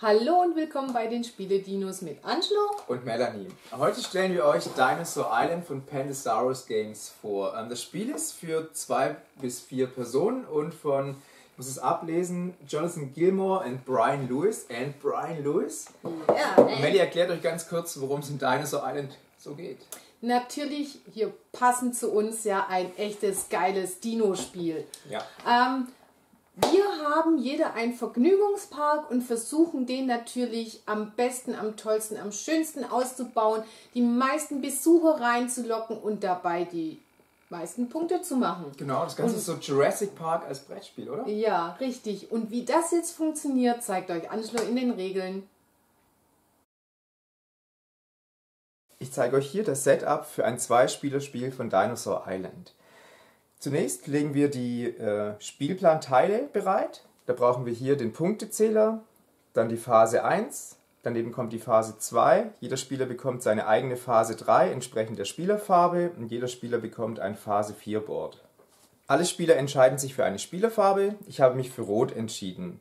Hallo und willkommen bei den Spiele-Dinos mit Angelo und Melanie. Heute stellen wir euch Dinosaur Island von Pandasaurus Games vor. Das Spiel ist für 2 bis 4 Personen und von, ich muss es ablesen, Jonathan Gilmore und Brian Lewis. Ja, und Melanie erklärt euch ganz kurz, worum es in Dinosaur Island so geht. Natürlich hier passend zu uns ja ein echtes geiles Dino-Spiel. Ja. Wir haben jeder einen Vergnügungspark und versuchen den natürlich am besten, am tollsten, am schönsten auszubauen, die meisten Besucher reinzulocken und dabei die meisten Punkte zu machen. Genau, das Ganze ist so Jurassic Park als Brettspiel, oder? Ja, richtig. Und wie das jetzt funktioniert, zeigt euch Angelo in den Regeln. Ich zeige euch hier das Setup für ein 2-Spieler-Spiel von Dinosaur Island. Zunächst legen wir die Spielplanteile bereit. Da brauchen wir hier den Punktezähler, dann die Phase 1, daneben kommt die Phase 2. Jeder Spieler bekommt seine eigene Phase 3 entsprechend der Spielerfarbe und jeder Spieler bekommt ein Phase 4 Board. Alle Spieler entscheiden sich für eine Spielerfarbe. Ich habe mich für Rot entschieden.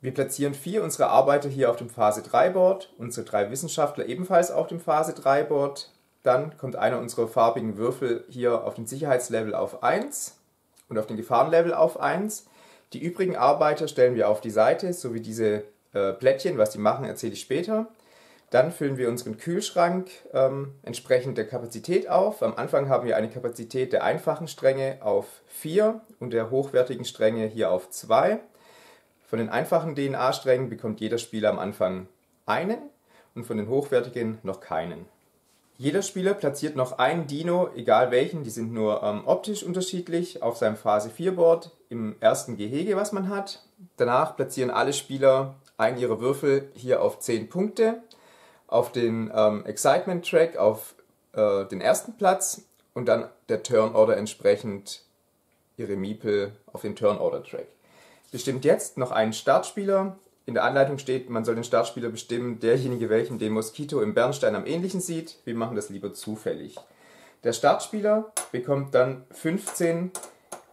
Wir platzieren 4 unserer Arbeiter hier auf dem Phase 3 Board, unsere 3 Wissenschaftler ebenfalls auf dem Phase 3 Board. Dann kommt einer unserer farbigen Würfel hier auf den Sicherheitslevel auf 1 und auf den Gefahrenlevel auf 1. Die übrigen Arbeiter stellen wir auf die Seite, so wie diese Plättchen, was die machen, erzähle ich später. Dann füllen wir unseren Kühlschrank entsprechend der Kapazität auf. Am Anfang haben wir eine Kapazität der einfachen Stränge auf 4 und der hochwertigen Stränge hier auf 2. Von den einfachen DNA-Strängen bekommt jeder Spieler am Anfang einen und von den hochwertigen noch keinen. Jeder Spieler platziert noch einen Dino, egal welchen, die sind nur optisch unterschiedlich, auf seinem Phase 4 Board im ersten Gehege, was man hat. Danach platzieren alle Spieler einen ihrer Würfel hier auf 10 Punkte, auf den Excitement Track auf den ersten Platz und dann der Turn Order entsprechend ihre Miepel auf den Turn Order Track. Bestimmt jetzt noch einen Startspieler. In der Anleitung steht, man soll den Startspieler bestimmen, derjenige, welchen den Moskito im Bernstein am ähnlichen sieht. Wir machen das lieber zufällig. Der Startspieler bekommt dann 15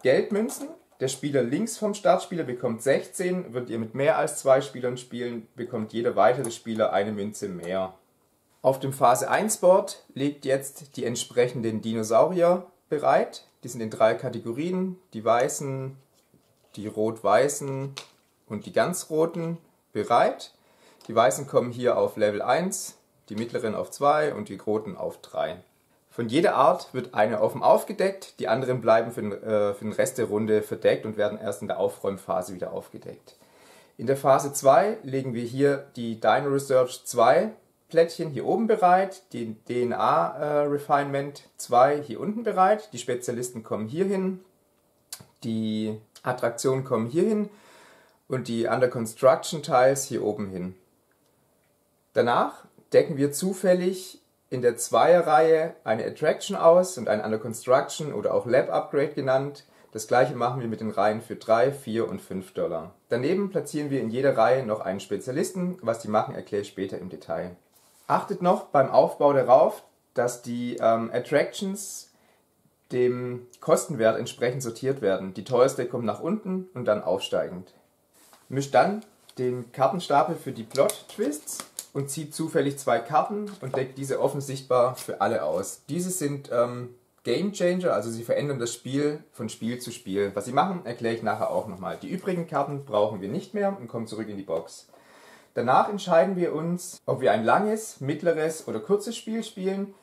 Geldmünzen. Der Spieler links vom Startspieler bekommt 16. Würdet ihr mit mehr als 2 Spielern spielen, bekommt jeder weitere Spieler eine Münze mehr. Auf dem Phase 1 Board legt jetzt die entsprechenden Dinosaurier bereit. Die sind in 3 Kategorien. Die weißen, die rot-weißen und die ganz roten bereit. Die weißen kommen hier auf Level 1, die mittleren auf 2 und die roten auf 3. Von jeder Art wird eine offen aufgedeckt, die anderen bleiben für den Rest der Runde verdeckt und werden erst in der Aufräumphase wieder aufgedeckt. In der Phase 2 legen wir hier die Dino Research 2 Plättchen hier oben bereit, die DNA Refinement 2 hier unten bereit, die Spezialisten kommen hier hin, die Attraktionen kommen hier hin und die Under Construction Tiles hier oben hin. Danach decken wir zufällig in der 2er-Reihe eine Attraction aus und ein Under Construction oder auch Lab Upgrade genannt. Das gleiche machen wir mit den Reihen für 3, 4 und 5 Dollar. Daneben platzieren wir in jeder Reihe noch einen Spezialisten. Was die machen, erkläre ich später im Detail. Achtet noch beim Aufbau darauf, dass die Attractions dem Kostenwert entsprechend sortiert werden. Die teuerste kommt nach unten und dann aufsteigend. Mischt dann den Kartenstapel für die Plot-Twists und zieht zufällig 2 Karten und deckt diese offen sichtbar für alle aus. Diese sind Game Changer, also sie verändern das Spiel von Spiel zu Spiel. Was sie machen, erkläre ich nachher auch nochmal. Die übrigen Karten brauchen wir nicht mehr und kommen zurück in die Box. Danach entscheiden wir uns, ob wir ein langes, mittleres oder kurzes Spiel spielen.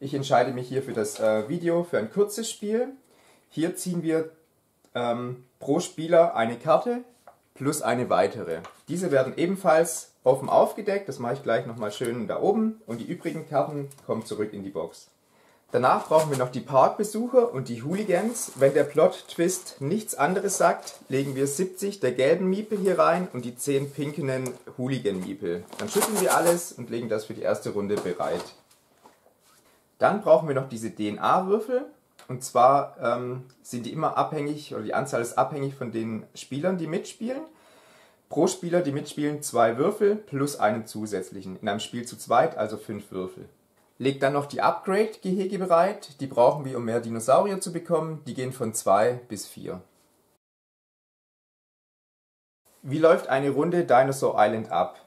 Ich entscheide mich hier für das Video für ein kurzes Spiel. Hier ziehen wir pro Spieler eine Karte plus eine weitere. Diese werden ebenfalls offen aufgedeckt, das mache ich gleich nochmal schön da oben und die übrigen Karten kommen zurück in die Box. Danach brauchen wir noch die Parkbesucher und die Hooligans. Wenn der Plot-Twist nichts anderes sagt, legen wir 70 der gelben Miepel hier rein und die 10 pinken Hooligan-Miepel. Dann schütteln wir alles und legen das für die erste Runde bereit. Dann brauchen wir noch diese DNA-Würfel. Und zwar sind die immer abhängig, oder die Anzahl ist abhängig von den Spielern, die mitspielen. Pro Spieler, die mitspielen, 2 Würfel plus einen zusätzlichen. In einem Spiel zu zweit, also 5 Würfel. Legt dann noch die Upgrade-Gehege bereit. Die brauchen wir, um mehr Dinosaurier zu bekommen. Die gehen von 2 bis 4. Wie läuft eine Runde Dinosaur Island ab?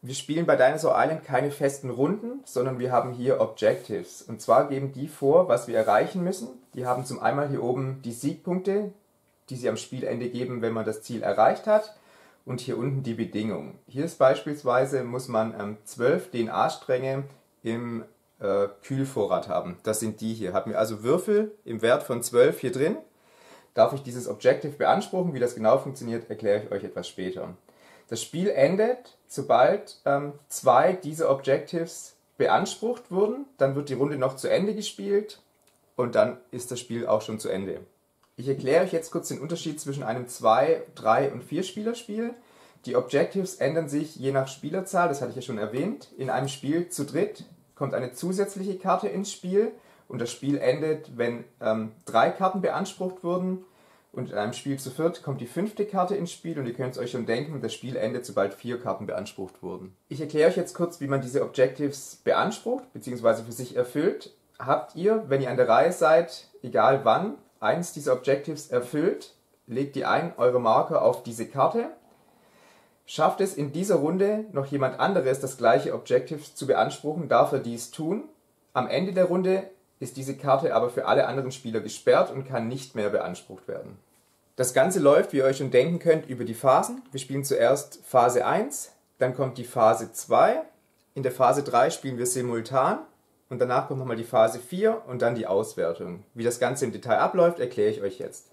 Wir spielen bei Dinosaur Island keine festen Runden, sondern wir haben hier Objectives. Und zwar geben die vor, was wir erreichen müssen. Die haben zum einen hier oben die Siegpunkte, die sie am Spielende geben, wenn man das Ziel erreicht hat. Und hier unten die Bedingungen. Hier ist beispielsweise, muss man 12 DNA-Stränge im Kühlvorrat haben. Das sind die hier. Haben wir also Würfel im Wert von 12 hier drin. Darf ich dieses Objective beanspruchen? Wie das genau funktioniert, erkläre ich euch etwas später. Das Spiel endet, sobald 2 dieser Objectives beansprucht wurden. Dann wird die Runde noch zu Ende gespielt und dann ist das Spiel auch schon zu Ende. Ich erkläre euch jetzt kurz den Unterschied zwischen einem 2-, 3- und 4-Spieler-Spiel. Die Objectives ändern sich je nach Spielerzahl, das hatte ich ja schon erwähnt. In einem Spiel zu dritt kommt eine zusätzliche Karte ins Spiel. Und das Spiel endet, wenn 3 Karten beansprucht wurden. Und in einem Spiel zu viert kommt die 5. Karte ins Spiel. Und ihr könnt es euch schon denken, das Spiel endet, sobald 4 Karten beansprucht wurden. Ich erkläre euch jetzt kurz, wie man diese Objectives beansprucht, bzw. für sich erfüllt. Habt ihr, wenn ihr an der Reihe seid, egal wann, eins dieser Objectives erfüllt, legt ihr ein, eure Marker auf diese Karte. Schafft es in dieser Runde noch jemand anderes, das gleiche Objective zu beanspruchen, darf er dies tun. Am Ende der Runde ist diese Karte aber für alle anderen Spieler gesperrt und kann nicht mehr beansprucht werden. Das Ganze läuft, wie ihr euch schon denken könnt, über die Phasen. Wir spielen zuerst Phase 1, dann kommt die Phase 2, in der Phase 3 spielen wir simultan und danach kommt nochmal die Phase 4 und dann die Auswertung. Wie das Ganze im Detail abläuft, erkläre ich euch jetzt.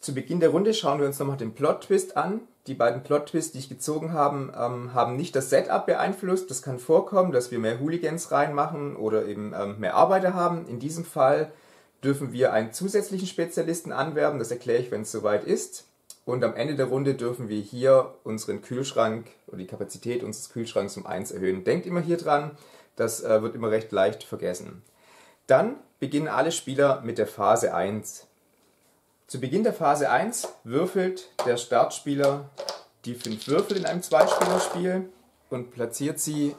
Zu Beginn der Runde schauen wir uns nochmal den Plot-Twist an. Die beiden Plot-Twists, die ich gezogen habe, haben nicht das Setup beeinflusst. Das kann vorkommen, dass wir mehr Hooligans reinmachen oder eben mehr Arbeiter haben. In diesem Fall dürfen wir einen zusätzlichen Spezialisten anwerben. Das erkläre ich, wenn es soweit ist. Und am Ende der Runde dürfen wir hier unseren Kühlschrank oder die Kapazität unseres Kühlschranks um 1 erhöhen. Denkt immer hier dran, das wird immer recht leicht vergessen. Dann beginnen alle Spieler mit der Phase 1. Zu Beginn der Phase 1 würfelt der Startspieler die 5 Würfel in einem 2-Spieler-Spiel und platziert sie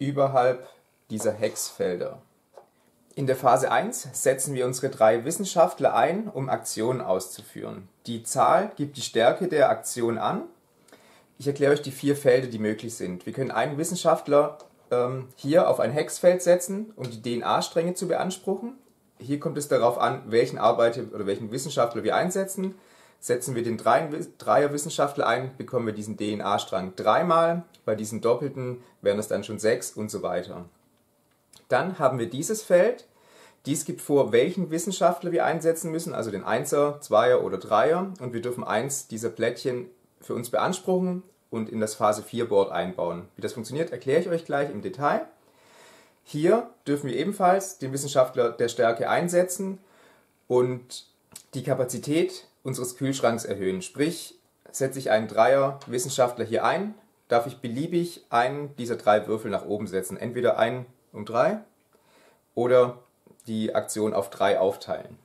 überhalb dieser Hexfelder. In der Phase 1 setzen wir unsere 3 Wissenschaftler ein, um Aktionen auszuführen. Die Zahl gibt die Stärke der Aktion an. Ich erkläre euch die 4 Felder, die möglich sind. Wir können einen Wissenschaftler hier auf ein Hexfeld setzen, um die DNA-Stränge zu beanspruchen. Hier kommt es darauf an, welchen Arbeiter oder welchen Wissenschaftler wir einsetzen. Setzen wir den 3er-Wissenschaftler ein, bekommen wir diesen DNA-Strang 3 mal. Bei diesen Doppelten wären es dann schon 6 und so weiter. Dann haben wir dieses Feld. Dies gibt vor, welchen Wissenschaftler wir einsetzen müssen, also den 1er, 2er oder 3er. Und wir dürfen eins dieser Plättchen für uns beanspruchen und in das Phase 4-Board einbauen. Wie das funktioniert, erkläre ich euch gleich im Detail. Hier dürfen wir ebenfalls den Wissenschaftler der Stärke einsetzen und die Kapazität unseres Kühlschranks erhöhen. Sprich, setze ich einen 3er-Wissenschaftler hier ein, darf ich beliebig einen dieser 3 Würfel nach oben setzen. Entweder einen um 3 oder die Aktion auf 3 aufteilen.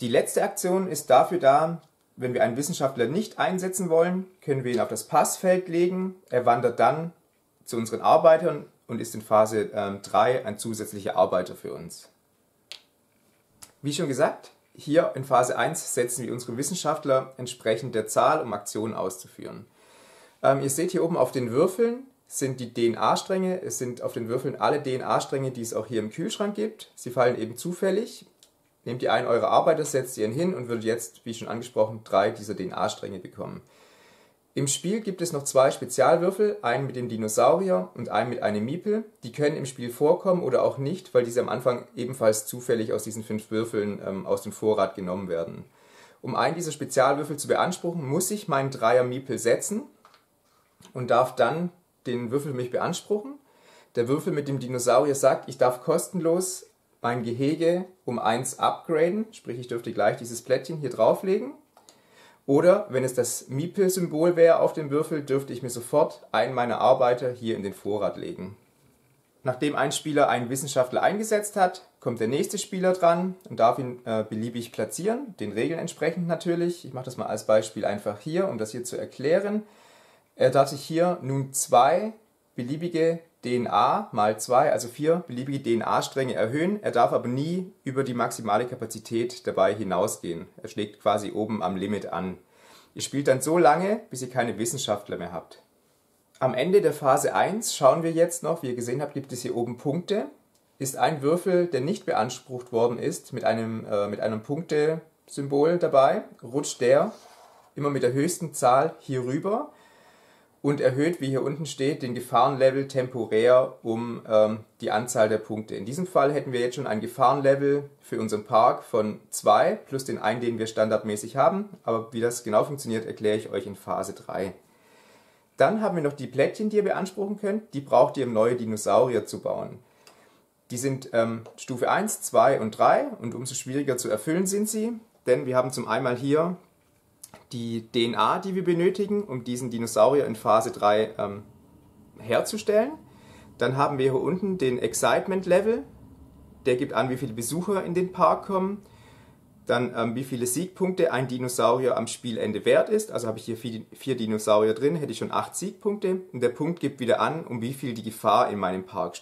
Die letzte Aktion ist dafür da, wenn wir einen Wissenschaftler nicht einsetzen wollen, können wir ihn auf das Passfeld legen. Er wandert dann zu unseren Arbeitern und ist in Phase 3 ein zusätzlicher Arbeiter für uns. Wie schon gesagt, hier in Phase 1 setzen wir unsere Wissenschaftler entsprechend der Zahl, um Aktionen auszuführen. Ihr seht hier oben auf den Würfeln sind die DNA-Stränge. Es sind auf den Würfeln alle DNA-Stränge, die es auch hier im Kühlschrank gibt. Sie fallen eben zufällig. Nehmt ihr einen eurer Arbeiter, setzt ihren hin und würdet jetzt, wie schon angesprochen, 3 dieser DNA-Stränge bekommen. Im Spiel gibt es noch 2 Spezialwürfel, einen mit dem Dinosaurier und einen mit einem Miepel. Die können im Spiel vorkommen oder auch nicht, weil diese am Anfang ebenfalls zufällig aus diesen 5 Würfeln aus dem Vorrat genommen werden. Um einen dieser Spezialwürfel zu beanspruchen, muss ich meinen 3er Miepel setzen und darf dann den Würfel für mich beanspruchen. Der Würfel mit dem Dinosaurier sagt, ich darf kostenlos mein Gehege um 1 upgraden, sprich ich dürfte gleich dieses Plättchen hier drauflegen. Oder, wenn es das Miepel-Symbol wäre auf dem Würfel, dürfte ich mir sofort einen meiner Arbeiter hier in den Vorrat legen. Nachdem ein Spieler einen Wissenschaftler eingesetzt hat, kommt der nächste Spieler dran und darf ihn beliebig platzieren, den Regeln entsprechend natürlich. Ich mache das mal als Beispiel einfach hier, um das hier zu erklären. Er darf sich hier nun 2 beliebige DNA mal 2, also 4 beliebige DNA-Stränge erhöhen. Er darf aber nie über die maximale Kapazität dabei hinausgehen. Er schlägt quasi oben am Limit an. Ihr spielt dann so lange, bis ihr keine Wissenschaftler mehr habt. Am Ende der Phase 1 schauen wir jetzt noch, wie ihr gesehen habt, gibt es hier oben Punkte. Ist ein Würfel, der nicht beansprucht worden ist, mit einem Punktesymbol dabei, rutscht der immer mit der höchsten Zahl hier rüber und erhöht, wie hier unten steht, den Gefahrenlevel temporär um die Anzahl der Punkte. In diesem Fall hätten wir jetzt schon ein Gefahrenlevel für unseren Park von 2 plus den einen, den wir standardmäßig haben. Aber wie das genau funktioniert, erkläre ich euch in Phase 3. Dann haben wir noch die Plättchen, die ihr beanspruchen könnt. Die braucht ihr, um neue Dinosaurier zu bauen. Die sind Stufe 1, 2 und 3 und umso schwieriger zu erfüllen sind sie. Denn wir haben zum einen hier die DNA, die wir benötigen, um diesen Dinosaurier in Phase 3 herzustellen. Dann haben wir hier unten den Excitement Level, der gibt an, wie viele Besucher in den Park kommen. Dann wie viele Siegpunkte ein Dinosaurier am Spielende wert ist. Also habe ich hier 4 Dinosaurier drin, hätte ich schon 8 Siegpunkte. Und der Punkt gibt wieder an, um wie viel die Gefahr in meinem Park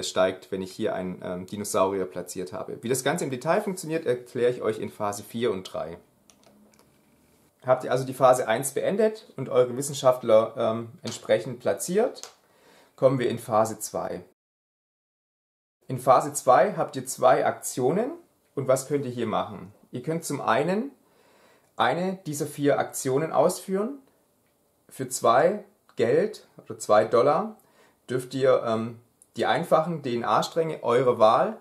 steigt, wenn ich hier einen Dinosaurier platziert habe. Wie das Ganze im Detail funktioniert, erkläre ich euch in Phase 4 und 3. Habt ihr also die Phase 1 beendet und eure Wissenschaftler entsprechend platziert, kommen wir in Phase 2. In Phase 2 habt ihr 2 Aktionen. Und was könnt ihr hier machen? Ihr könnt zum einen eine dieser 4 Aktionen ausführen. Für 2 Geld oder $2 dürft ihr die einfachen DNA-Stränge eurer Wahl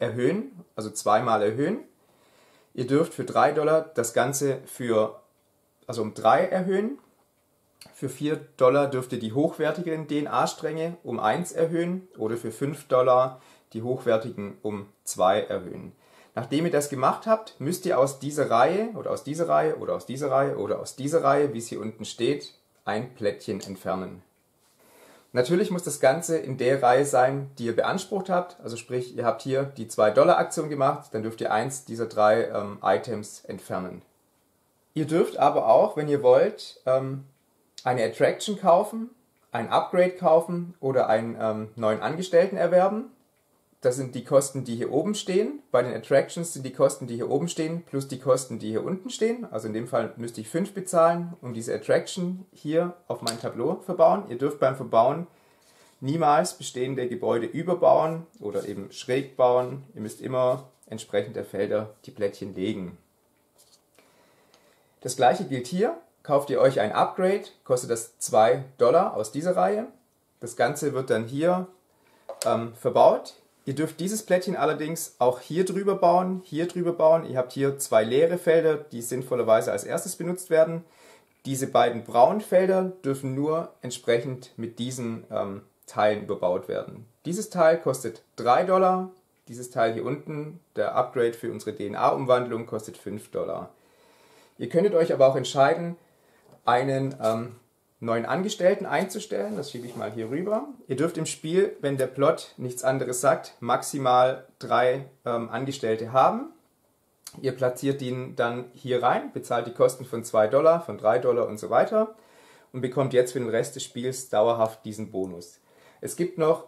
erhöhen, also 2-mal erhöhen. Ihr dürft für $3 das Ganze um 3 erhöhen. Für $4 dürft ihr die hochwertigen DNA-Stränge um 1 erhöhen oder für $5 die hochwertigen um 2 erhöhen. Nachdem ihr das gemacht habt, müsst ihr aus dieser Reihe oder aus dieser Reihe oder aus dieser Reihe oder aus dieser Reihe, wie es hier unten steht, ein Plättchen entfernen. Natürlich muss das Ganze in der Reihe sein, die ihr beansprucht habt. Also sprich, ihr habt hier die $2-Aktion gemacht, dann dürft ihr eins dieser 3 Items entfernen. Ihr dürft aber auch, wenn ihr wollt, eine Attraction kaufen, ein Upgrade kaufen oder einen neuen Angestellten erwerben. Das sind die Kosten, die hier oben stehen. Bei den Attractions sind die Kosten, die hier oben stehen, plus die Kosten, die hier unten stehen. Also in dem Fall müsste ich 5 bezahlen, um diese Attraction hier auf mein Tableau verbauen. Ihr dürft beim Verbauen niemals bestehende Gebäude überbauen oder eben schräg bauen. Ihr müsst immer entsprechend der Felder die Plättchen legen. Das gleiche gilt hier. Kauft ihr euch ein Upgrade, kostet das $2 aus dieser Reihe. Das Ganze wird dann hier verbaut. Ihr dürft dieses Plättchen allerdings auch hier drüber bauen, hier drüber bauen. Ihr habt hier 2 leere Felder, die sinnvollerweise als erstes benutzt werden. Diese beiden braunen Felder dürfen nur entsprechend mit diesen Teilen überbaut werden. Dieses Teil kostet $3, dieses Teil hier unten, der Upgrade für unsere DNA-Umwandlung, kostet $5. Ihr könntet euch aber auch entscheiden, einen neuen Angestellten einzustellen, das schiebe ich mal hier rüber. Ihr dürft im Spiel, wenn der Plot nichts anderes sagt, maximal 3 Angestellte haben. Ihr platziert ihn dann hier rein, bezahlt die Kosten von $2, von $3 und so weiter und bekommt jetzt für den Rest des Spiels dauerhaft diesen Bonus. Es gibt noch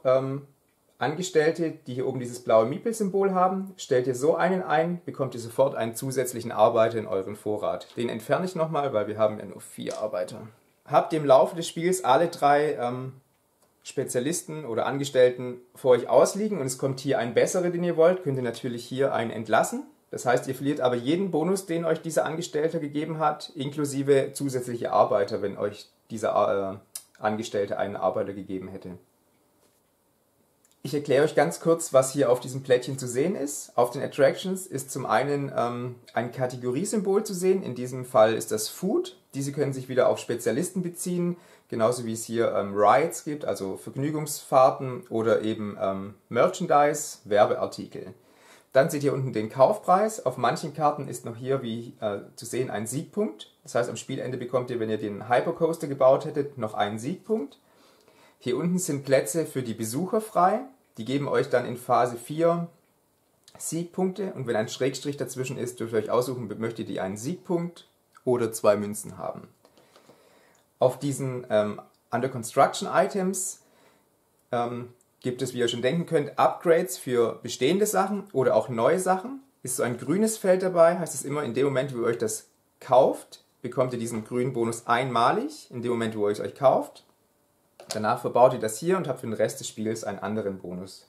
Angestellte, die hier oben dieses blaue Miepel-Symbol haben. Stellt ihr so einen ein, bekommt ihr sofort einen zusätzlichen Arbeiter in euren Vorrat. Den entferne ich nochmal, weil wir haben ja nur 4 Arbeiter. Habt im Laufe des Spiels alle 3 Spezialisten oder Angestellten vor euch ausliegen und es kommt hier ein besserer, den ihr wollt, könnt ihr natürlich hier einen entlassen. Das heißt, ihr verliert aber jeden Bonus, den euch dieser Angestellte gegeben hat, inklusive zusätzliche Arbeiter, wenn euch dieser Angestellte einen Arbeiter gegeben hätte. Ich erkläre euch ganz kurz, was hier auf diesem Plättchen zu sehen ist. Auf den Attractions ist zum einen ein Kategoriesymbol zu sehen. In diesem Fall ist das Food. Diese können sich wieder auf Spezialisten beziehen, genauso wie es hier Rides gibt, also Vergnügungsfahrten oder eben Merchandise, Werbeartikel. Dann seht ihr unten den Kaufpreis. Auf manchen Karten ist noch hier, wie zu sehen, ein Siegpunkt. Das heißt, am Spielende bekommt ihr, wenn ihr den Hypercoaster gebaut hättet, noch einen Siegpunkt. Hier unten sind Plätze für die Besucher frei. Die geben euch dann in Phase 4 Siegpunkte und wenn ein Schrägstrich dazwischen ist, dürft ihr euch aussuchen, möchtet ihr einen Siegpunkt oder 2 Münzen haben. Auf diesen Under Construction Items gibt es, wie ihr schon denken könnt, Upgrades für bestehende Sachen oder auch neue Sachen. Ist so ein grünes Feld dabei, heißt es immer, in dem Moment, wo ihr euch das kauft, bekommt ihr diesen grünen Bonus einmalig, in dem Moment, wo ihr es euch kauft. Danach verbaut ihr das hier und habt für den Rest des Spiels einen anderen Bonus.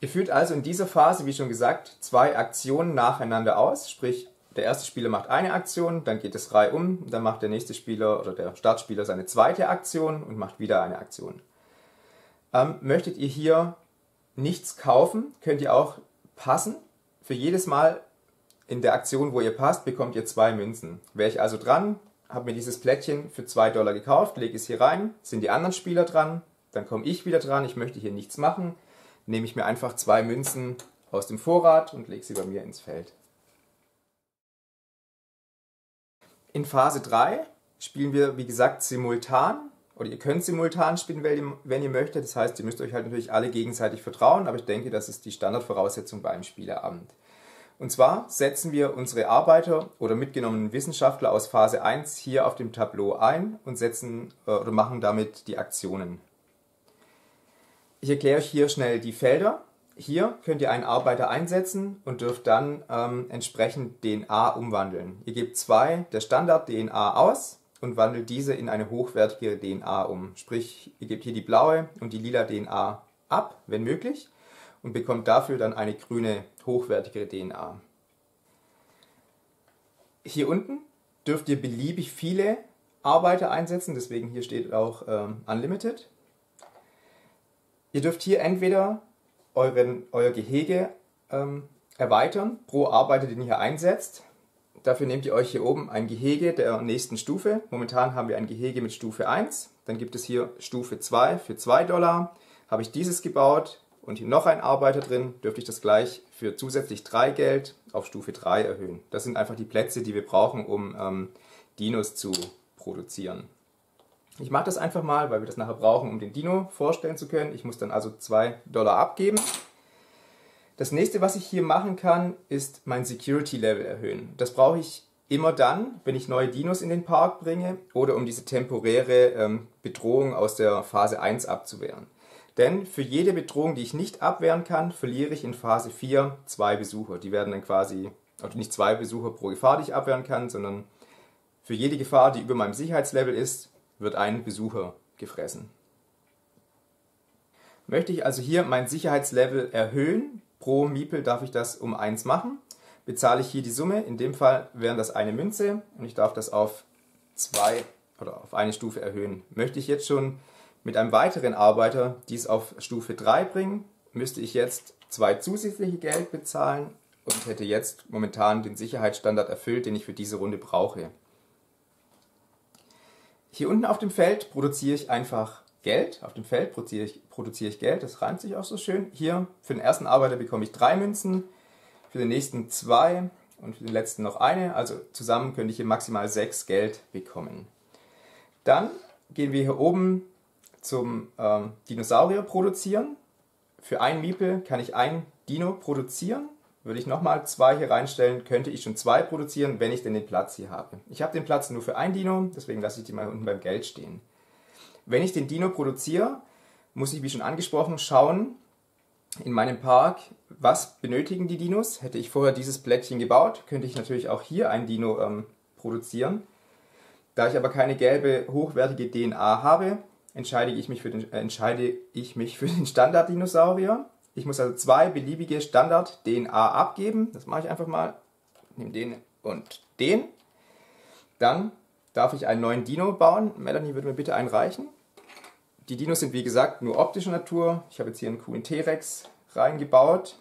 Ihr führt also in dieser Phase, wie schon gesagt, zwei Aktionen nacheinander aus, sprich der erste Spieler macht eine Aktion, dann geht es reihum, dann macht der nächste Spieler oder der Startspieler seine zweite Aktion und macht wieder eine Aktion. Möchtet ihr hier nichts kaufen, könnt ihr auch passen. Für jedes Mal in der Aktion, wo ihr passt, bekommt ihr 2 Münzen. Wäre ich also dran, habe mir dieses Plättchen für $2 gekauft, lege es hier rein, sind die anderen Spieler dran, dann komme ich wieder dran, ich möchte hier nichts machen, nehme ich mir einfach 2 Münzen aus dem Vorrat und lege sie bei mir ins Feld. In Phase 3 spielen wir, wie gesagt, simultan, oder ihr könnt simultan spielen, wenn ihr möchtet, das heißt, ihr müsst euch halt natürlich alle gegenseitig vertrauen, aber ich denke, das ist die Standardvoraussetzung bei einem Spieleabend. Und zwar setzen wir unsere Arbeiter oder mitgenommenen Wissenschaftler aus Phase 1 hier auf dem Tableau ein und setzen oder machen damit die Aktionen. Ich erkläre euch hier schnell die Felder. Hier könnt ihr einen Arbeiter einsetzen und dürft dann entsprechend DNA umwandeln. Ihr gebt 2 der Standard-DNA aus und wandelt diese in eine hochwertige DNA um. Sprich, ihr gebt hier die blaue und die lila DNA ab, wenn möglich, und bekommt dafür dann eine grüne, hochwertigere DNA. Hier unten dürft ihr beliebig viele Arbeiter einsetzen, deswegen hier steht auch Unlimited. Ihr dürft hier entweder euer Gehege erweitern, pro Arbeiter, den ihr hier einsetzt. Dafür nehmt ihr euch hier oben ein Gehege der nächsten Stufe. Momentan haben wir ein Gehege mit Stufe 1. Dann gibt es hier Stufe 2 für $2. Habe ich dieses gebaut, und hier noch ein Arbeiter drin, dürfte ich das gleich für zusätzlich 3 Geld auf Stufe 3 erhöhen. Das sind einfach die Plätze, die wir brauchen, um Dinos zu produzieren. Ich mache das einfach mal, weil wir das nachher brauchen, um den Dino vorstellen zu können. Ich muss dann also $2 abgeben. Das nächste, was ich hier machen kann, ist mein Security Level erhöhen. Das brauche ich immer dann, wenn ich neue Dinos in den Park bringe oder um diese temporäre Bedrohung aus der Phase 1 abzuwehren. Denn für jede Bedrohung, die ich nicht abwehren kann, verliere ich in Phase 4 2 Besucher. Die werden dann quasi, also nicht 2 Besucher pro Gefahr, die ich abwehren kann, sondern für jede Gefahr, die über meinem Sicherheitslevel ist, wird ein Besucher gefressen. Möchte ich also hier mein Sicherheitslevel erhöhen, pro Miepel darf ich das um 1 machen, bezahle ich hier die Summe, in dem Fall wären das eine Münze und ich darf das auf 2 oder auf eine Stufe erhöhen. Möchte ich jetzt schon mit einem weiteren Arbeiter dies auf Stufe 3 bringen, müsste ich jetzt 2 zusätzliche Geld bezahlen und hätte jetzt momentan den Sicherheitsstandard erfüllt, den ich für diese Runde brauche. Hier unten auf dem Feld produziere ich einfach Geld. Auf dem Feld produziere ich Geld, das reimt sich auch so schön. Hier für den ersten Arbeiter bekomme ich 3 Münzen, für den nächsten 2 und für den letzten noch eine. Also zusammen könnte ich hier maximal 6 Geld bekommen. Dann gehen wir hier oben zum Dinosaurier produzieren. Für ein Miepel kann ich ein Dino produzieren. Würde ich nochmal 2 hier reinstellen, könnte ich schon 2 produzieren, wenn ich denn den Platz hier habe. Ich habe den Platz nur für ein Dino, deswegen lasse ich die mal unten beim Geld stehen. Wenn ich den Dino produziere, muss ich, wie schon angesprochen, schauen in meinem Park, was benötigen die Dinos. Hätte ich vorher dieses Plättchen gebaut, könnte ich natürlich auch hier ein Dino produzieren. Da ich aber keine gelbe, hochwertige DNA habe, entscheide ich mich für den Standard-Dinosaurier. Ich muss also 2 beliebige Standard-DNA abgeben. Das mache ich einfach mal. Ich nehme den und den. Dann darf ich einen neuen Dino bauen. Melanie, würde mir bitte einen reichen. Die Dinos sind, wie gesagt, nur optischer Natur. Ich habe jetzt hier einen Q-T-Rex reingebaut.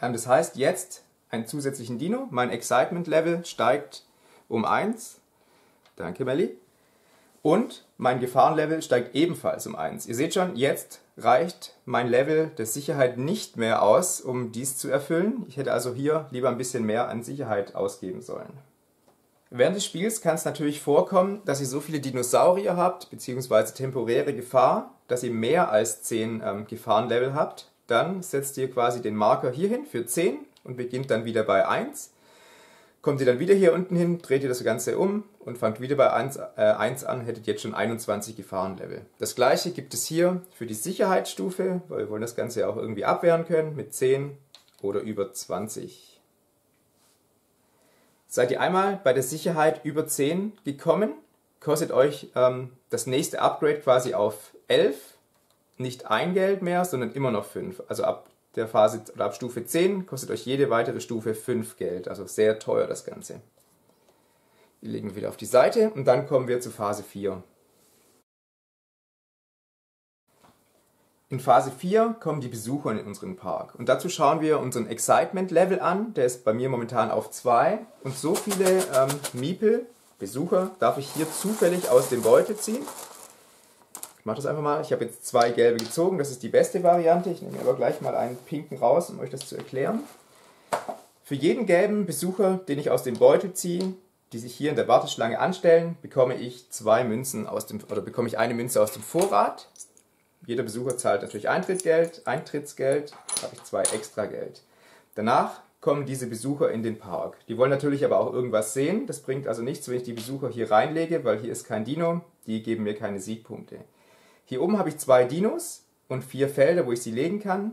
Das heißt, jetzt einen zusätzlichen Dino. Mein Excitement-Level steigt um 1. Danke, Melli. Und mein Gefahrenlevel steigt ebenfalls um 1. Ihr seht schon, jetzt reicht mein Level der Sicherheit nicht mehr aus, um dies zu erfüllen. Ich hätte also hier lieber ein bisschen mehr an Sicherheit ausgeben sollen. Während des Spiels kann es natürlich vorkommen, dass ihr so viele Dinosaurier habt, beziehungsweise temporäre Gefahr, dass ihr mehr als 10 Gefahrenlevel habt. Dann setzt ihr quasi den Marker hier hin für 10 und beginnt dann wieder bei 1. Kommt ihr dann wieder hier unten hin, dreht ihr das Ganze um und fangt wieder bei 1 an, hättet jetzt schon 21 Gefahrenlevel. Das gleiche gibt es hier für die Sicherheitsstufe, weil wir wollen das Ganze ja auch irgendwie abwehren können mit 10 oder über 20. Seid ihr einmal bei der Sicherheit über 10 gekommen, kostet euch das nächste Upgrade quasi auf 11, nicht 1 Geld mehr, sondern immer noch 5. Also ab der Phase oder ab Stufe 10 kostet euch jede weitere Stufe 5 Geld, also sehr teuer das Ganze. Die legen wir wieder auf die Seite und dann kommen wir zu Phase 4. In Phase 4 kommen die Besucher in unseren Park und dazu schauen wir unseren Excitement Level an, der ist bei mir momentan auf 2 und so viele Miepel, Besucher, darf ich hier zufällig aus dem Beutel ziehen. Ich mache das einfach mal. Ich habe jetzt 2 gelbe gezogen, das ist die beste Variante. Ich nehme aber gleich mal einen pinken raus, um euch das zu erklären. Für jeden gelben Besucher, den ich aus dem Beutel ziehe, die sich hier in der Warteschlange anstellen, bekomme ich 2 Münzen bekomme ich eine Münze aus dem Vorrat. Jeder Besucher zahlt natürlich Eintrittsgeld, habe ich 2 extra Geld. Danach kommen diese Besucher in den Park. Die wollen natürlich aber auch irgendwas sehen. Das bringt also nichts, wenn ich die Besucher hier reinlege, weil hier ist kein Dino, die geben mir keine Siegpunkte. Hier oben habe ich 2 Dinos und 4 Felder, wo ich sie legen kann.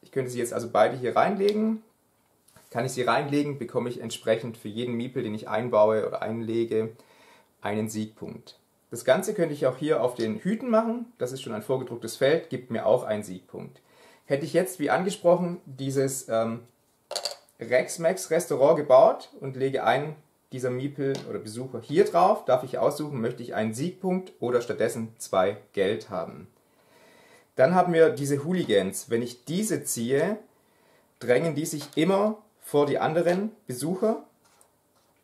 Ich könnte sie jetzt also beide hier reinlegen. Kann ich sie reinlegen, bekomme ich entsprechend für jeden Miepel, den ich einbaue oder einlege, einen Siegpunkt. Das Ganze könnte ich auch hier auf den Hüten machen. Das ist schon ein vorgedrucktes Feld, gibt mir auch einen Siegpunkt. Hätte ich jetzt, wie angesprochen, dieses Rex Max Restaurant gebaut und lege einen dieser Miepel oder Besucher hier drauf, darf ich aussuchen, möchte ich einen Siegpunkt oder stattdessen 2 Geld haben. Dann haben wir diese Hooligans. Wenn ich diese ziehe, drängen die sich immer vor die anderen Besucher.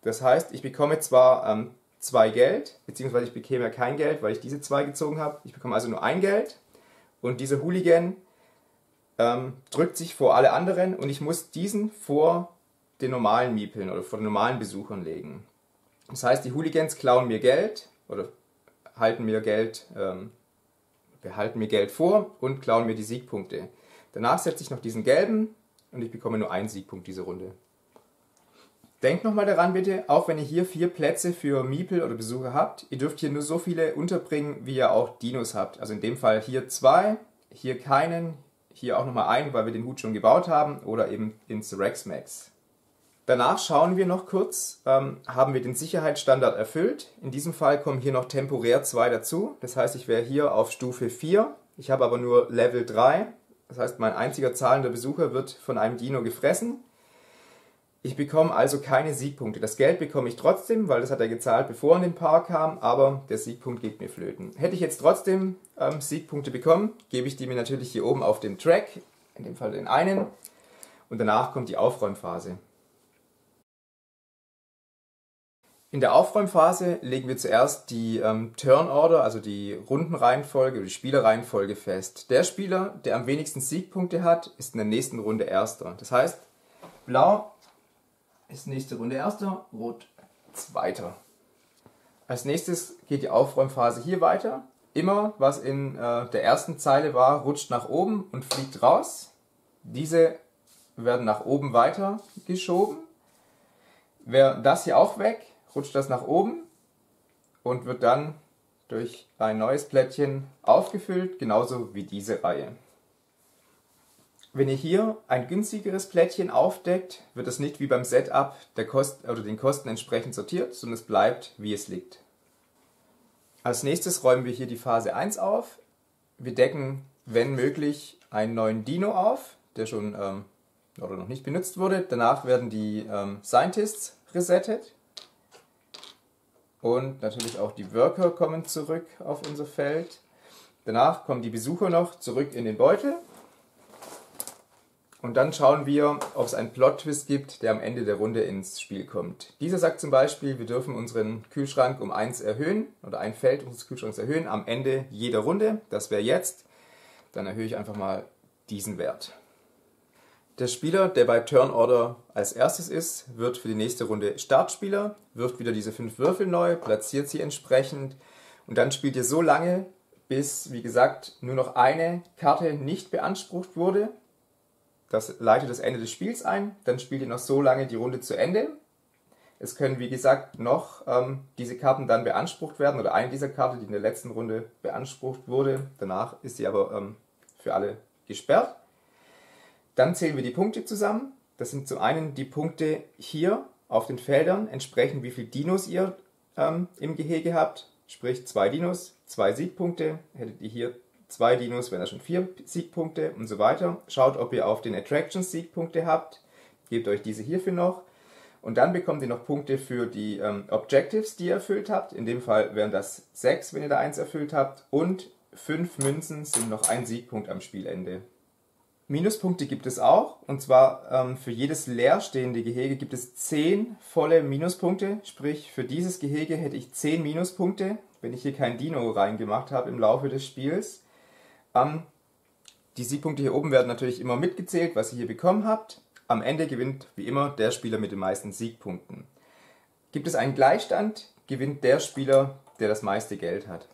Das heißt, ich bekomme zwar 2 Geld, beziehungsweise ich bekäme ja kein Geld, weil ich diese 2 gezogen habe. Ich bekomme also nur 1 Geld und dieser Hooligan drückt sich vor alle anderen und ich muss diesen vor den normalen Miepeln oder von normalen Besuchern legen. Das heißt, die Hooligans klauen mir Geld oder behalten mir Geld vor und klauen mir die Siegpunkte. Danach setze ich noch diesen gelben und ich bekomme nur einen Siegpunkt diese Runde. Denkt nochmal daran bitte, auch wenn ihr hier 4 Plätze für Miepel oder Besucher habt, ihr dürft hier nur so viele unterbringen, wie ihr auch Dinos habt. Also in dem Fall hier 2, hier keinen, hier auch nochmal einen, weil wir den Hut schon gebaut haben oder eben ins Rex Max. Danach schauen wir noch kurz, haben wir den Sicherheitsstandard erfüllt. In diesem Fall kommen hier noch temporär 2 dazu. Das heißt, ich wäre hier auf Stufe 4. Ich habe aber nur Level 3. Das heißt, mein einziger zahlender Besucher wird von einem Dino gefressen. Ich bekomme also keine Siegpunkte. Das Geld bekomme ich trotzdem, weil das hat er gezahlt, bevor er in den Park kam. Aber der Siegpunkt geht mir flöten. Hätte ich jetzt trotzdem Siegpunkte bekommen, gebe ich die mir natürlich hier oben auf dem Track. In dem Fall den einen. Und danach kommt die Aufräumphase. In der Aufräumphase legen wir zuerst die Turn Order, also die Rundenreihenfolge oder die Spielerreihenfolge fest. Der Spieler, der am wenigsten Siegpunkte hat, ist in der nächsten Runde Erster. Das heißt, Blau ist nächste Runde Erster, Rot Zweiter. Als nächstes geht die Aufräumphase hier weiter. Immer, was in der ersten Zeile war, rutscht nach oben und fliegt raus. Diese werden nach oben weiter geschoben. Wäre das hier auch weg, rutscht das nach oben und wird dann durch ein neues Plättchen aufgefüllt, genauso wie diese Reihe. Wenn ihr hier ein günstigeres Plättchen aufdeckt, wird es nicht wie beim Setup den Kosten entsprechend sortiert, sondern es bleibt, wie es liegt. Als nächstes räumen wir hier die Phase 1 auf. Wir decken, wenn möglich, einen neuen Dino auf, der schon oder noch nicht benutzt wurde. Danach werden die Scientists resettet. Und natürlich auch die Worker kommen zurück auf unser Feld. Danach kommen die Besucher noch zurück in den Beutel. Und dann schauen wir, ob es einen Plot-Twist gibt, der am Ende der Runde ins Spiel kommt. Dieser sagt zum Beispiel, wir dürfen unseren Kühlschrank um 1 erhöhen, oder ein Feld unseres Kühlschranks erhöhen, am Ende jeder Runde. Das wäre jetzt. Dann erhöhe ich einfach mal diesen Wert. Der Spieler, der bei Turn Order als erstes ist, wird für die nächste Runde Startspieler, wirft wieder diese 5 Würfel neu, platziert sie entsprechend und dann spielt ihr so lange, bis, wie gesagt, nur noch eine Karte nicht beansprucht wurde. Das leitet das Ende des Spiels ein, dann spielt ihr noch so lange die Runde zu Ende Es können, wie gesagt, noch diese Karten dann beansprucht werden, oder eine dieser Karten, die in der letzten Runde beansprucht wurde. Danach ist sie aber für alle gesperrt. Dann zählen wir die Punkte zusammen. Das sind zum einen die Punkte hier auf den Feldern, entsprechend wie viele Dinos ihr im Gehege habt. Sprich 2 Dinos, 2 Siegpunkte. Hättet ihr hier 2 Dinos, wären da schon 4 Siegpunkte und so weiter. Schaut, ob ihr auf den Attractions Siegpunkte habt. Gebt euch diese hierfür noch. Und dann bekommt ihr noch Punkte für die Objectives, die ihr erfüllt habt. In dem Fall wären das 6, wenn ihr da 1 erfüllt habt. Und 5 Münzen sind noch ein Siegpunkt am Spielende. Minuspunkte gibt es auch. Und zwar für jedes leerstehende Gehege gibt es 10 volle Minuspunkte. Sprich, für dieses Gehege hätte ich 10 Minuspunkte, wenn ich hier kein Dino reingemacht habe im Laufe des Spiels. Die Siegpunkte hier oben werden natürlich immer mitgezählt, was ihr hier bekommen habt. Am Ende gewinnt, wie immer, der Spieler mit den meisten Siegpunkten. Gibt es einen Gleichstand, gewinnt der Spieler, der das meiste Geld hat.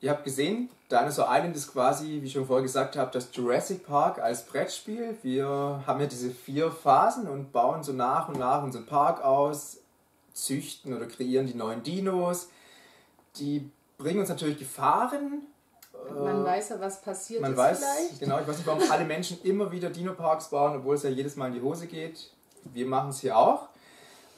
Ihr habt gesehen, Dinosaur Island ist quasi, wie ich schon vorher gesagt habe, das Jurassic Park als Brettspiel. Wir haben ja diese 4 Phasen und bauen so nach und nach unseren Park aus, züchten oder kreieren die neuen Dinos. Die bringen uns natürlich Gefahren. Man weiß ja, was passiert ist vielleicht. Genau, ich weiß nicht, warum alle Menschen immer wieder Dino-Parks bauen, obwohl es ja jedes Mal in die Hose geht. Wir machen es hier auch.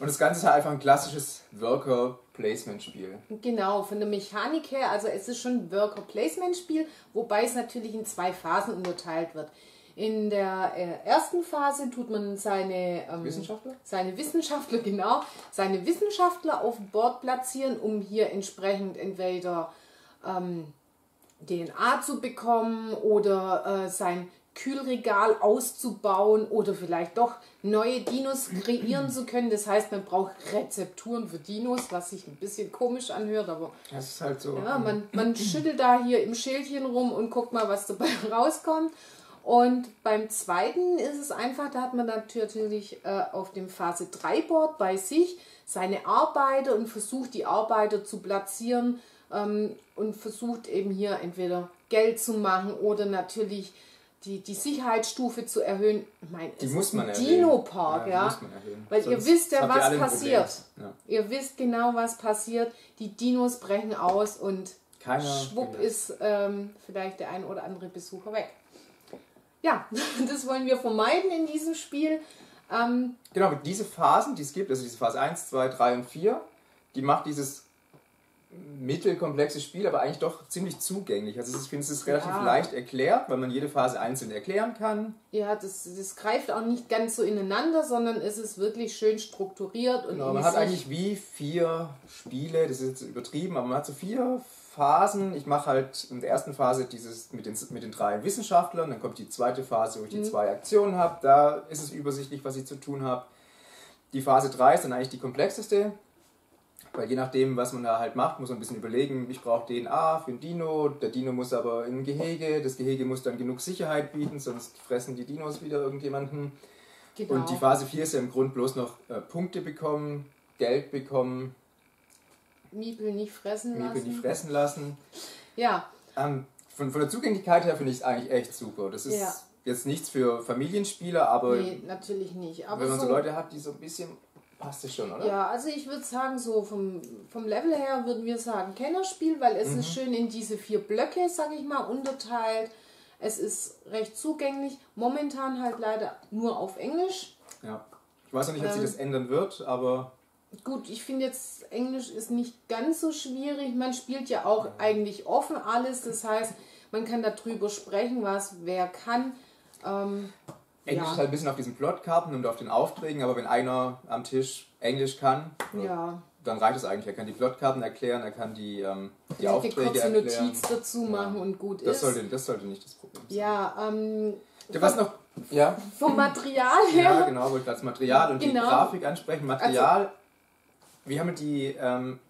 Und das Ganze ist halt einfach ein klassisches Worker-Placement-Spiel. Genau, von der Mechanik her, also es ist schon ein Worker-Placement-Spiel, wobei es natürlich in 2 Phasen unterteilt wird. In der ersten Phase tut man seine Wissenschaftler auf Bord platzieren, um hier entsprechend entweder DNA zu bekommen oder sein Kühlregal auszubauen oder vielleicht doch neue Dinos kreieren zu können. Das heißt, man braucht Rezepturen für Dinos, was sich ein bisschen komisch anhört, aber das ist halt so. Ja, man schüttelt da hier im Schälchen rum und guckt mal, was dabei rauskommt. Und beim zweiten ist es einfach, da hat man natürlich auf dem Phase 3 Board bei sich seine Arbeiter und versucht, die Arbeiter zu platzieren, und versucht eben hier entweder Geld zu machen oder natürlich die Sicherheitsstufe zu erhöhen. Ich meine, es ist ein Dino-Park, ja. Weil ihr wisst ja, was passiert. Ihr wisst genau, was passiert. Die Dinos brechen aus und schwupp ist vielleicht der ein oder andere Besucher weg. Ja, das wollen wir vermeiden in diesem Spiel. Genau, diese Phasen, die es gibt, also diese Phase 1, 2, 3 und 4, die macht dieses mittelkomplexes Spiel, aber eigentlich doch ziemlich zugänglich. Also ich finde, es ist relativ leicht erklärt, weil man jede Phase einzeln erklären kann. Ja, das greift auch nicht ganz so ineinander, sondern es ist wirklich schön strukturiert. Und genau, man hat eigentlich wie 4 Spiele, das ist jetzt übertrieben, aber man hat so 4 Phasen. Ich mache halt in der ersten Phase dieses mit den 3 Wissenschaftlern, dann kommt die zweite Phase, wo ich die 2 Aktionen habe, da ist es übersichtlich, was ich zu tun habe. Die Phase 3 ist dann eigentlich die komplexeste, weil je nachdem, was man da halt macht, muss man ein bisschen überlegen, ich brauche DNA für den Dino, der Dino muss aber in ein Gehege, das Gehege muss dann genug Sicherheit bieten, sonst fressen die Dinos wieder irgendjemanden. Genau. Und die Phase 4 ist ja im Grunde bloß noch Punkte bekommen, Geld bekommen. Miepel nicht fressen lassen. Ja. Von der Zugänglichkeit her finde ich es eigentlich echt super. Das ist jetzt nichts für Familienspieler, aber nee, natürlich nicht. Aber wenn man so Leute hat, die so ein bisschen... Passt es schon, oder? Ja, also ich würde sagen, so vom Level her würden wir sagen Kennerspiel, weil es ist schön in diese 4 Blöcke, sage ich mal, unterteilt. Es ist recht zugänglich, momentan halt leider nur auf Englisch. Ja, ich weiß noch nicht, ob sich das ändern wird, aber... Gut, ich finde jetzt, Englisch ist nicht ganz so schwierig. Man spielt ja auch eigentlich offen alles, das heißt, man kann darüber sprechen, was wer kann. Englisch ist halt ein bisschen auf diesen Plotkarten und auf den Aufträgen, aber wenn einer am Tisch Englisch kann, dann reicht es eigentlich. Er kann die Plotkarten erklären, er kann die Aufträge erklären. Kurze Notiz dazu machen und gut ist. Das sollte nicht das Problem sein. Ja, Vom Material her. Ja, genau, wollte das Material und die Grafik ansprechen. Material, also, wir haben die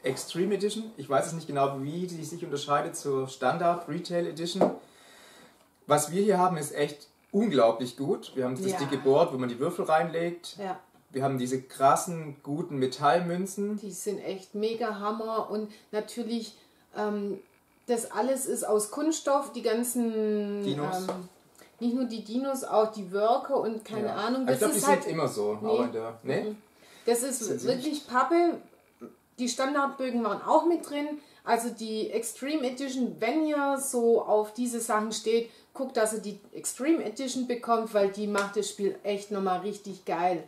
Extreme Edition. Ich weiß es nicht genau, wie die sich unterscheidet zur Standard Retail Edition. Was wir hier haben, ist echt unglaublich gut. Wir haben dieses dicke Board, wo man die Würfel reinlegt. Ja. Wir haben diese krassen, guten Metallmünzen. Die sind echt mega Hammer. Und natürlich, das alles ist aus Kunststoff. Die ganzen Dinos. Nicht nur die Dinos, auch die Worker und keine Ahnung. Das ich glaube, die sind halt immer so. Nee? Das ist wirklich Pappe. Die Standardbögen waren auch mit drin. Also die Extreme Edition, wenn ihr so auf diese Sachen steht, guckt, dass ihr die Extreme Edition bekommt, weil die macht das Spiel echt nochmal richtig geil.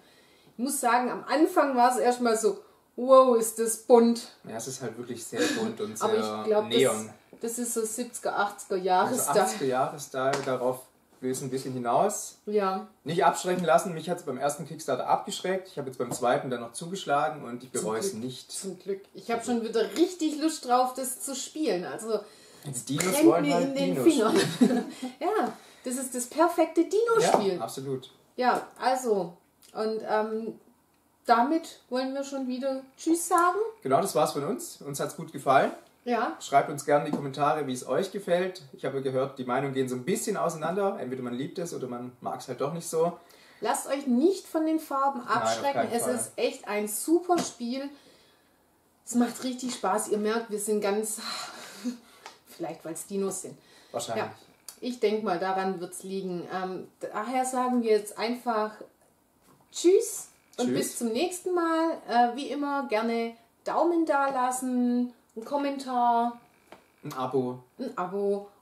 Ich muss sagen, am Anfang war es erstmal so, wow, ist das bunt. Ja, es ist halt wirklich sehr bunt und sehr neon. Aber ich glaube, das ist so 70er, 80er Jahre Style. Also 80er Jahre Style, darauf will es ein bisschen hinaus. Ja. Nicht abschrecken lassen, mich hat es beim ersten Kickstarter abgeschreckt. Ich habe jetzt beim zweiten dann noch zugeschlagen und ich bereue es nicht. Zum Glück. Ich habe schon wieder richtig Lust drauf, das zu spielen. Also, es brennt mir in den Fingern. Ja, das ist das perfekte Dino-Spiel. Ja, absolut. Ja, also, und damit wollen wir schon wieder Tschüss sagen. Genau, das war's von uns. Uns hat's gut gefallen. Ja. Schreibt uns gerne in die Kommentare, wie es euch gefällt. Ich habe gehört, die Meinungen gehen so ein bisschen auseinander. Entweder man liebt es oder man mag es halt doch nicht so. Lasst euch nicht von den Farben abschrecken. Nein, es ist echt ein super Spiel. Es macht richtig Spaß. Ihr merkt, wir sind ganz... Vielleicht, weil es Dinos sind. Wahrscheinlich. Ja, ich denke mal, daran wird es liegen. Daher sagen wir jetzt einfach Tschüss. Und bis zum nächsten Mal. Wie immer gerne Daumen da lassen, einen Kommentar, ein Abo,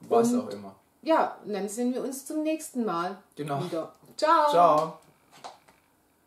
was auch immer. Ja, dann sehen wir uns zum nächsten Mal wieder. Ciao. Ciao.